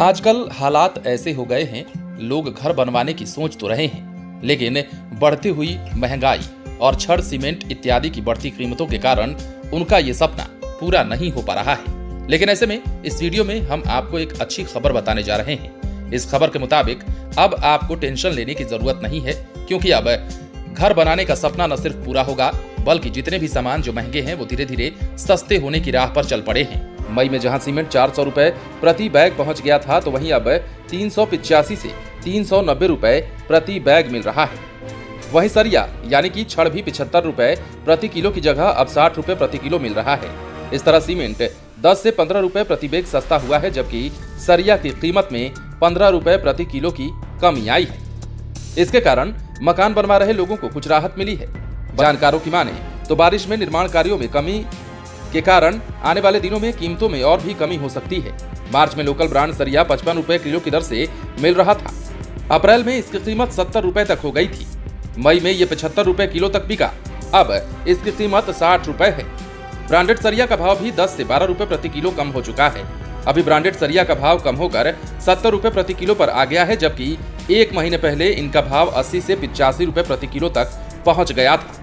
आजकल हालात ऐसे हो गए हैं, लोग घर बनवाने की सोच तो रहे हैं, लेकिन बढ़ती हुई महंगाई और छड़ सीमेंट इत्यादि की बढ़ती कीमतों के कारण उनका ये सपना पूरा नहीं हो पा रहा है। लेकिन ऐसे में इस वीडियो में हम आपको एक अच्छी खबर बताने जा रहे हैं। इस खबर के मुताबिक अब आपको टेंशन लेने की जरूरत नहीं है, क्योंकि अब घर बनाने का सपना न सिर्फ पूरा होगा बल्कि जितने भी सामान जो महंगे हैं वो धीरे धीरे सस्ते होने की राह पर चल पड़े हैं। मई में जहां सीमेंट 400 रुपए प्रति बैग पहुंच गया था, तो वहीं अब 385 से 390 रुपए प्रति बैग मिल रहा है। वहीं सरिया यानी कि छड़ भी 75 रुपए प्रति किलो की जगह अब 60 रुपए प्रति किलो मिल रहा है। इस तरह सीमेंट 10 से 15 रुपए प्रति बैग सस्ता हुआ है, जबकि सरिया की कीमत में 15 रुपए प्रति किलो की कमी आई है। इसके कारण मकान बनवा रहे लोगों को कुछ राहत मिली है। जानकारों की माने तो बारिश में निर्माण कार्यों में कमी के कारण आने वाले दिनों में कीमतों में और भी कमी हो सकती है। मार्च में लोकल ब्रांड सरिया 55 रुपए किलो की दर से मिल रहा था, अप्रैल में इसकी कीमत 70 रुपए तक हो गई थी। मई में ये 75 रुपए किलो तक बिका, अब इसकी कीमत 60 रुपए है। ब्रांडेड सरिया का भाव भी 10 से 12 रुपए प्रति किलो कम हो चुका है। अभी ब्रांडेड सरिया का भाव कम होकर 70 रुपए प्रति किलो पर आ गया है, जबकि एक महीने पहले इनका भाव 80 से 85 रुपए प्रति किलो तक पहुँच गया था।